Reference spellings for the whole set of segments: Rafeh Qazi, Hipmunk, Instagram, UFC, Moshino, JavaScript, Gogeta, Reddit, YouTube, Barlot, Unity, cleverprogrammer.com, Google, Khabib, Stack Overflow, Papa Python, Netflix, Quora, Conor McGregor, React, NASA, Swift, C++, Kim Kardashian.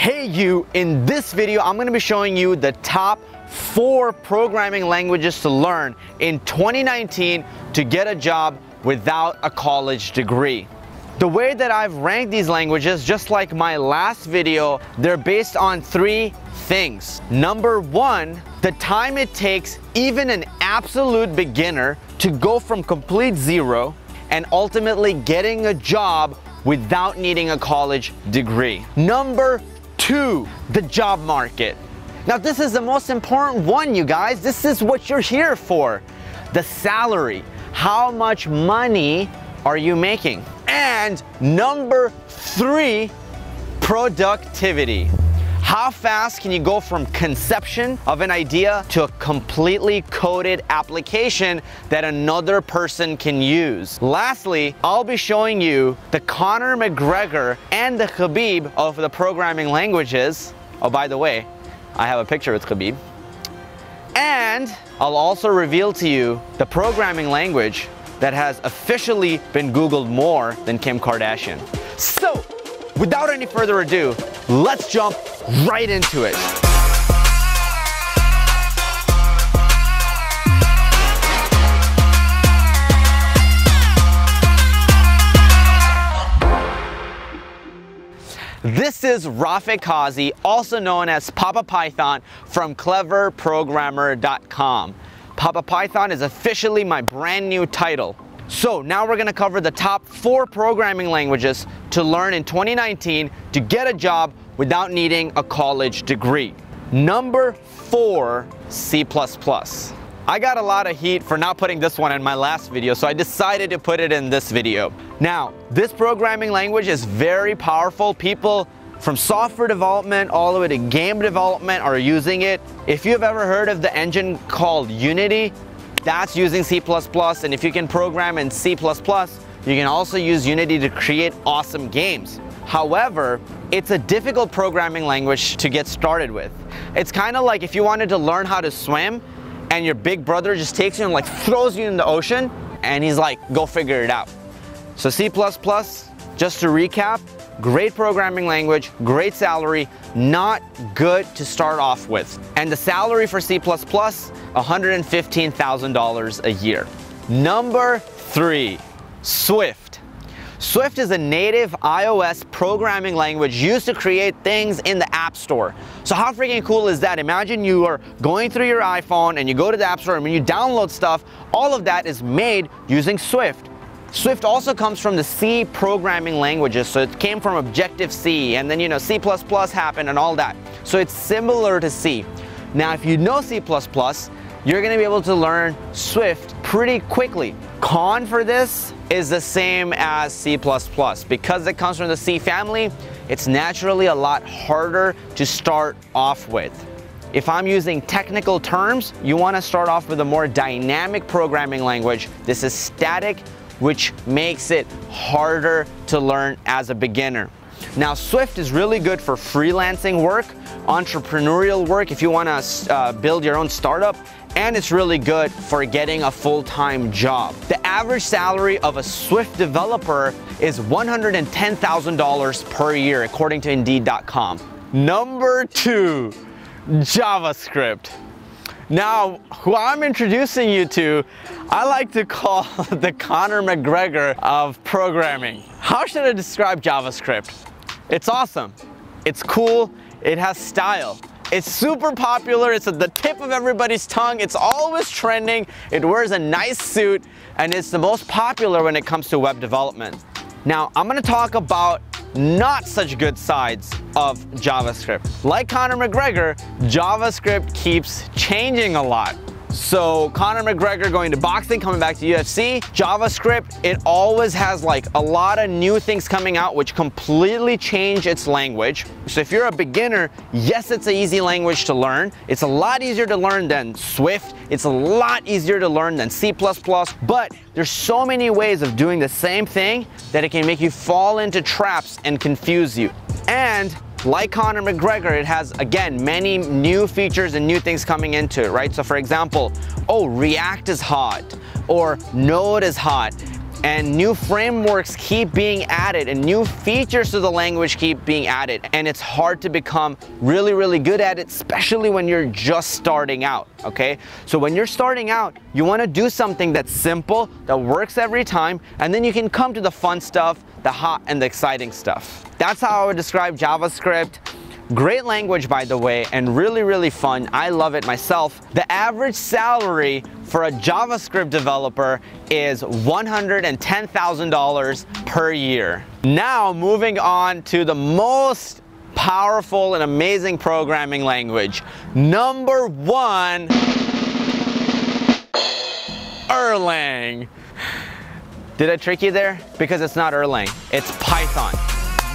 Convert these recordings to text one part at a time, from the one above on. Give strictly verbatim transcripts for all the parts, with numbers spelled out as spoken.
Hey you, in this video I'm going to be showing you the top four programming languages to learn in twenty nineteen to get a job without a college degree. The way that I've ranked these languages, just like my last video, they're based on three things. Number one, the time it takes even an absolute beginner to go from complete zero and ultimately getting a job without needing a college degree. Number two, the job market. Now this is the most important one, you guys. This is what you're here for. The salary. How much money are you making? And number three, productivity. How fast can you go from conception of an idea to a completely coded application that another person can use? Lastly, I'll be showing you the Conor McGregor and the Khabib of the programming languages. Oh, by the way, I have a picture with Khabib. And I'll also reveal to you the programming language that has officially been Googled more than Kim Kardashian. So, without any further ado, let's jump right into it. This is Rafeh Qazi, also known as Papa Python from clever programmer dot com. Papa Python is officially my brand new title. So now we're gonna cover the top four programming languages to learn in twenty nineteen to get a job without needing a college degree. Number four, C plus plus. I got a lot of heat for not putting this one in my last video, so I decided to put it in this video. Now, this programming language is very powerful. People from software development all the way to game development are using it. If you've ever heard of the engine called Unity, that's using C plus plus, and if you can program in C plus plus, you can also use Unity to create awesome games. However, it's a difficult programming language to get started with. It's kind of like if you wanted to learn how to swim and your big brother just takes you and like throws you in the ocean and he's like, go figure it out. So C plus plus, just to recap, great programming language, great salary, not good to start off with. And the salary for C plus plus, one hundred fifteen thousand dollars a year. Number three, Swift. Swift is a native iOS programming language used to create things in the App Store. So how freaking cool is that? Imagine you are going through your iPhone and you go to the App Store and when you download stuff, all of that is made using Swift. Swift also comes from the C programming languages, so it came from Objective-C, and then you know C plus plus happened and all that. So it's similar to C. Now if you know C plus plus, you're gonna be able to learn Swift pretty quickly. Con for this is the same as C plus plus. Because it comes from the C family, it's naturally a lot harder to start off with. If I'm using technical terms, you wanna start off with a more dynamic programming language. This is static, which makes it harder to learn as a beginner. Now, Swift is really good for freelancing work, entrepreneurial work, if you want to uh, build your own startup, and it's really good for getting a full-time job. The average salary of a Swift developer is one hundred ten thousand dollars per year, according to Indeed dot com. Number two, JavaScript. Now, who I'm introducing you to, I like to call the Conor McGregor of programming. How should I describe JavaScript? It's awesome, it's cool, it has style. It's super popular, it's at the tip of everybody's tongue, it's always trending, it wears a nice suit, and it's the most popular when it comes to web development. Now, I'm gonna talk about not such good sides of JavaScript. Like Conor McGregor, JavaScript keeps changing a lot. So Conor McGregor going to boxing, coming back to U F C, JavaScript, it always has like a lot of new things coming out which completely change its language. So if you're a beginner, yes, it's an easy language to learn. It's a lot easier to learn than Swift. It's a lot easier to learn than C plus plus, but there's so many ways of doing the same thing that it can make you fall into traps and confuse you. And like Conor McGregor, it has, again, many new features and new things coming into it, right? So for example, oh, React is hot, or Node is hot. and new frameworks keep being added and new features to the language keep being added, and it's hard to become really, really good at it, especially when you're just starting out, okay? So when you're starting out, you wanna do something that's simple, that works every time, and then you can come to the fun stuff, the hot and the exciting stuff. That's how I would describe JavaScript. Great language, by the way, and really, really fun. I love it myself. The average salary for a JavaScript developer is one hundred ten thousand dollars per year. Now, moving on to the most powerful and amazing programming language. Number one, Erlang. Did I trick you there? Because it's not Erlang, it's Python.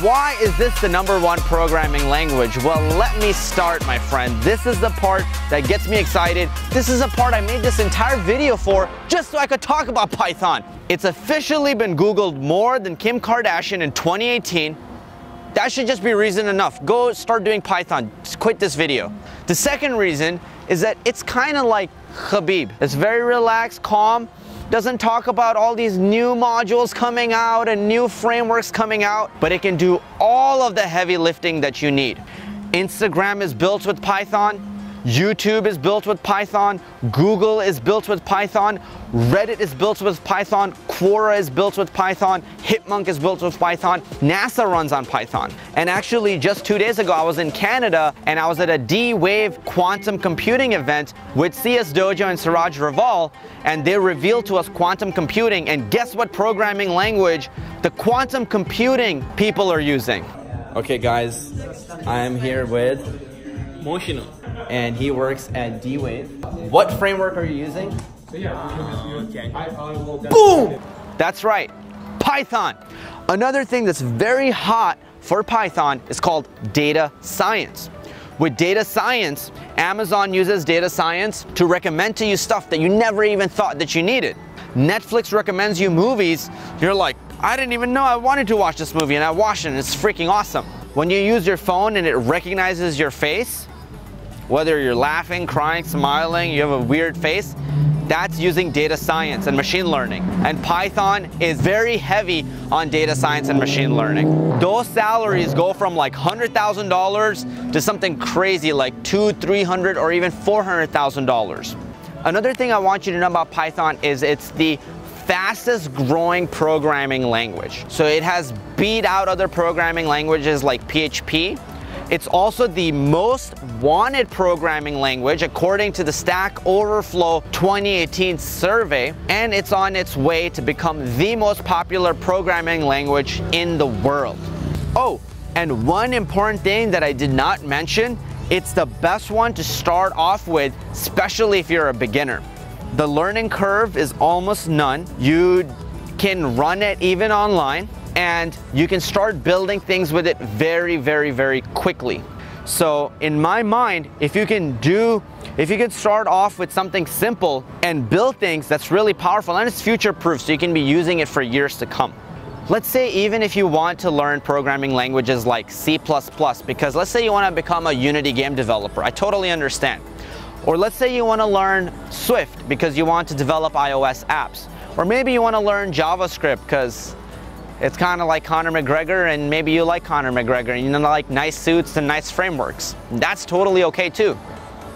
Why is this the number one programming language? Well, let me start, my friend. This is the part that gets me excited. This is the part I made this entire video for, just so I could talk about Python. It's officially been Googled more than Kim Kardashian in twenty eighteen. That should just be reason enough. Go start doing Python. Just quit this video. The second reason is that it's kind of like Khabib. It's very relaxed, calm, doesn't talk about all these new modules coming out and new frameworks coming out, but it can do all of the heavy lifting that you need. Instagram is built with Python, YouTube is built with Python, Google is built with Python, Reddit is built with Python, Quora is built with Python, Hipmunk is built with Python, NASA runs on Python. And actually, just two days ago, I was in Canada and I was at a D-Wave quantum computing event with C S Dojo and Siraj Raval, and they revealed to us quantum computing, and guess what programming language the quantum computing people are using? Okay guys, I am here with Moshino, and he works at D-Wave. What framework are you using? Boom! That's right, Python. Another thing that's very hot for Python is called data science. With data science, Amazon uses data science to recommend to you stuff that you never even thought that you needed. Netflix recommends you movies. You're like, I didn't even know I wanted to watch this movie, and I watched it, and it's freaking awesome. When you use your phone and it recognizes your face, whether you're laughing, crying, smiling, you have a weird face, that's using data science and machine learning. And Python is very heavy on data science and machine learning. Those salaries go from like one hundred thousand dollars to something crazy like two, three hundred, or even four hundred thousand dollars. Another thing I want you to know about Python is it's the fastest growing programming language. So it has beat out other programming languages like P H P. It's also the most wanted programming language according to the Stack Overflow twenty eighteen survey, and it's on its way to become the most popular programming language in the world. Oh, and one important thing that I did not mention, it's the best one to start off with, especially if you're a beginner. The learning curve is almost none. You can run it even online, and you can start building things with it very, very, very quickly. So in my mind, if you can do, if you can start off with something simple and build things, that's really powerful, and it's future-proof, so you can be using it for years to come. Let's say even if you want to learn programming languages like C plus plus, because let's say you want to become a Unity game developer, I totally understand. Or let's say you want to learn Swift because you want to develop iOS apps. Or maybe you want to learn JavaScript because it's kind of like Conor McGregor, and maybe you like Conor McGregor and you like nice suits and nice frameworks. That's totally okay too.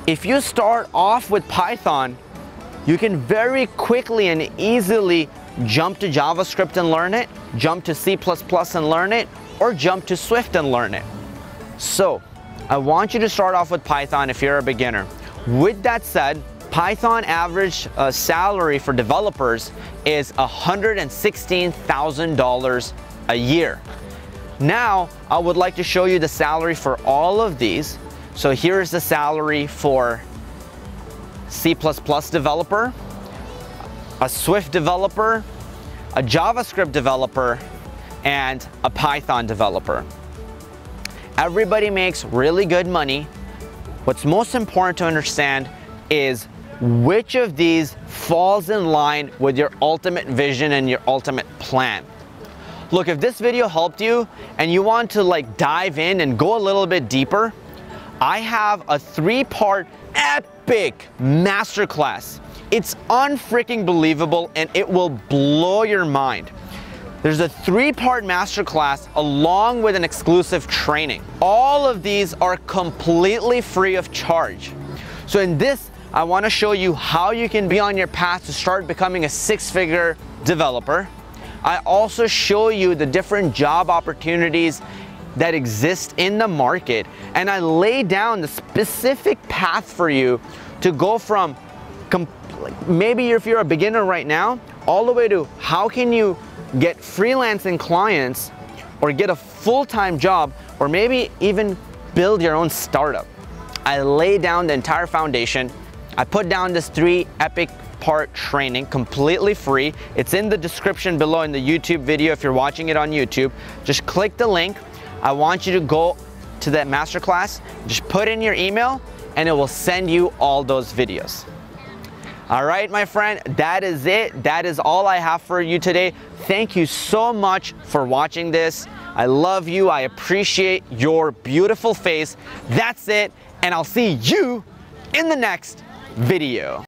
If you start off with Python, you can very quickly and easily jump to JavaScript and learn it, jump to C plus plus and learn it, or jump to Swift and learn it. So, I want you to start off with Python if you're a beginner. With that said, Python average uh, salary for developers is one hundred sixteen thousand dollars a year. Now, I would like to show you the salary for all of these. So here's the salary for C plus plus developer, a Swift developer, a JavaScript developer, and a Python developer. Everybody makes really good money. What's most important to understand is which of these falls in line with your ultimate vision and your ultimate plan. Look, if this video helped you and you want to like dive in and go a little bit deeper, I have a three-part epic masterclass. It's unfreaking believable and it will blow your mind. There's a three-part masterclass along with an exclusive training. All of these are completely free of charge. So in this, I want to show you how you can be on your path to start becoming a six-figure developer. I also show you the different job opportunities that exist in the market, and I lay down the specific path for you to go from maybe if you're a beginner right now all the way to how can you get freelancing clients or get a full-time job or maybe even build your own startup. I lay down the entire foundation. I put down this three epic part training completely free. It's in the description below in the YouTube video if you're watching it on YouTube. Just click the link. I want you to go to that masterclass, just put in your email and it will send you all those videos. All right, my friend, that is it. That is all I have for you today. Thank you so much for watching this. I love you. I appreciate your beautiful face. That's it, and I'll see you in the next video.